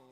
go?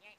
Yeah.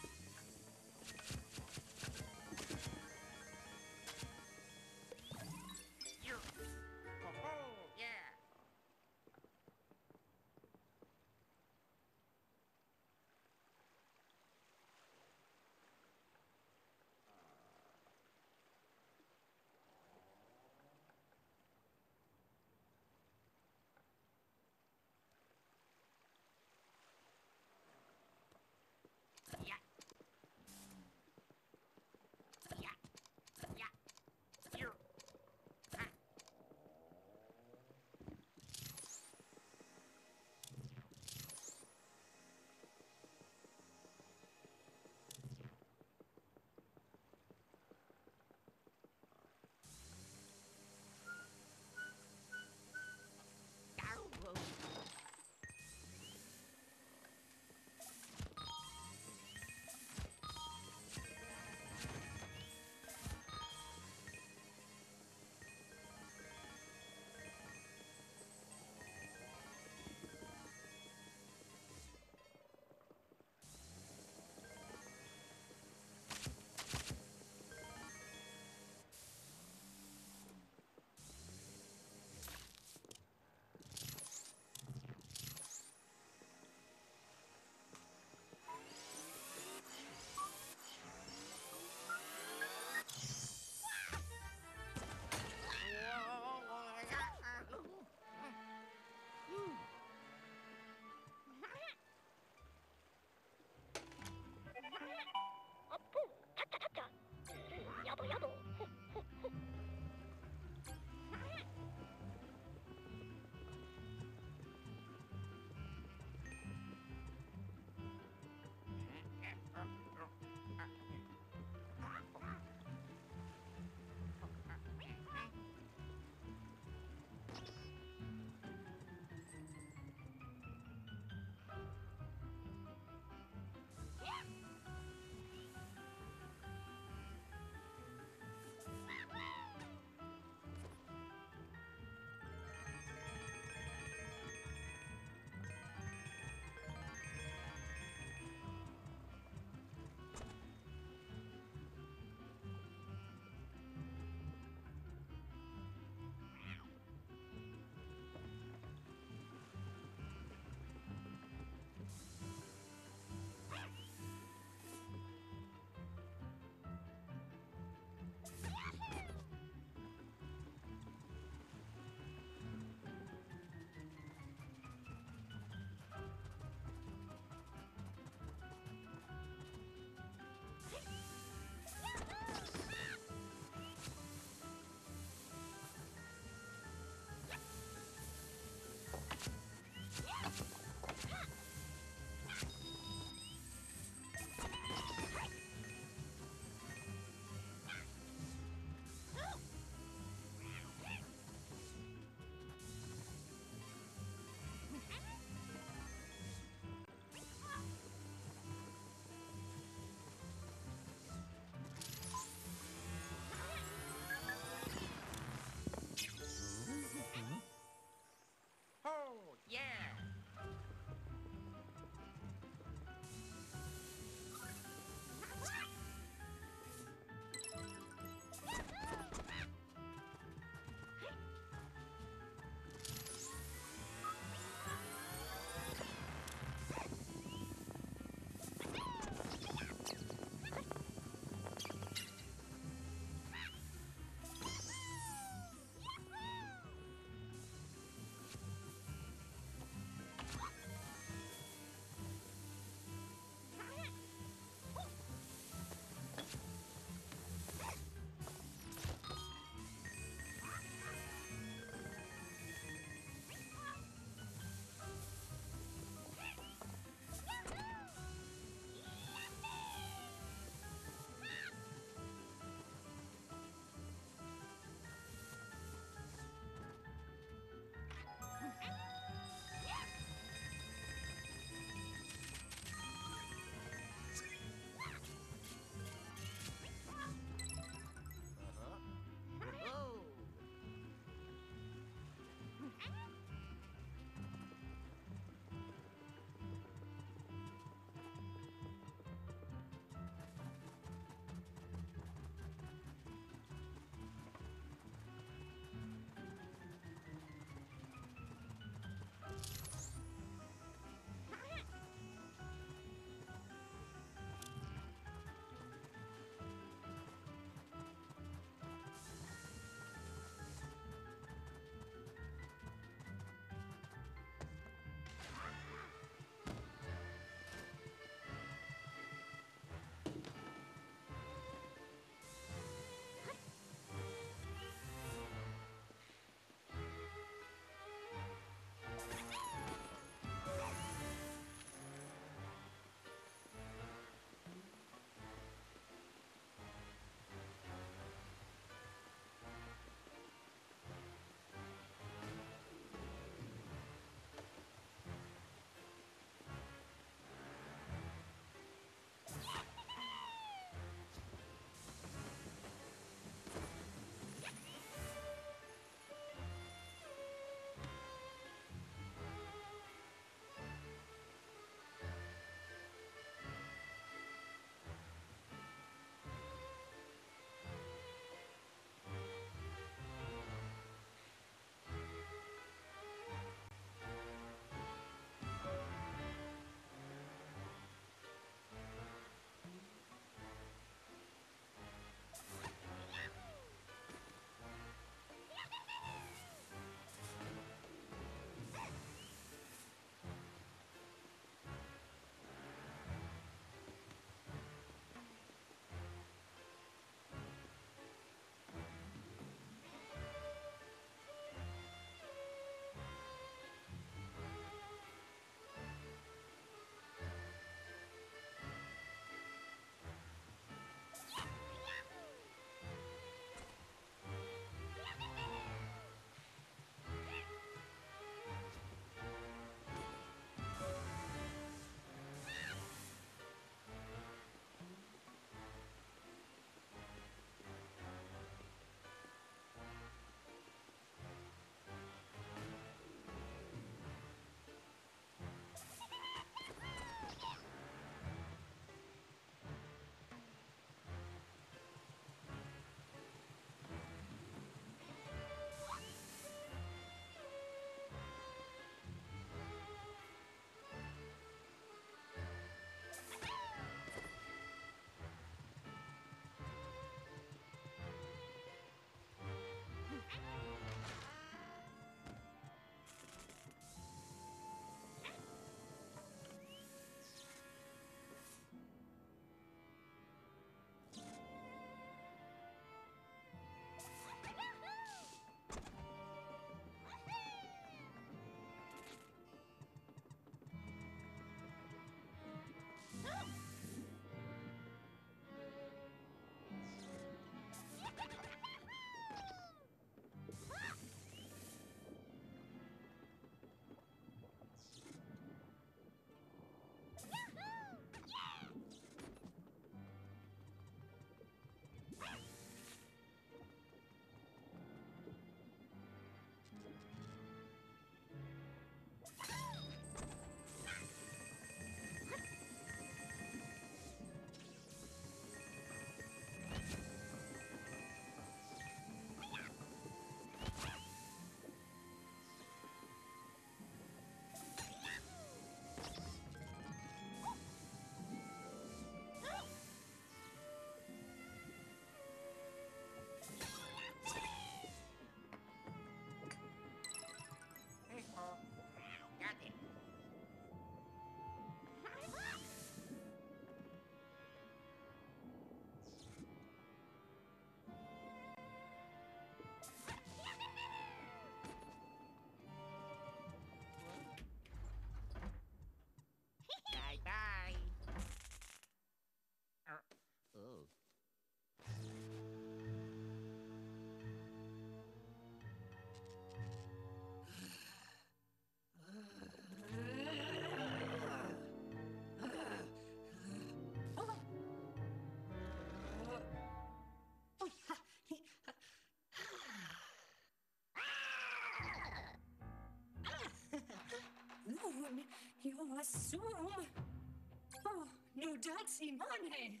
You're so... Oh, no dancey money.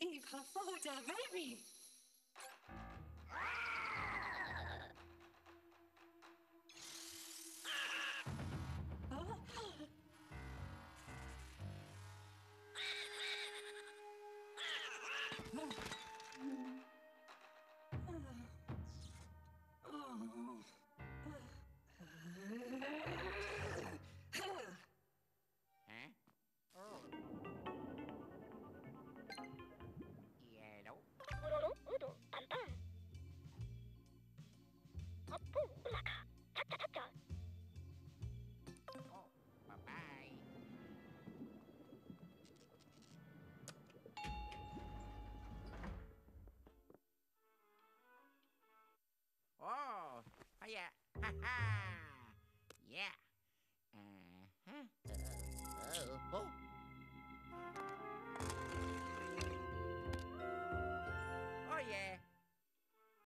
Eva Foda, baby. Yeah. Uh-huh. Oh.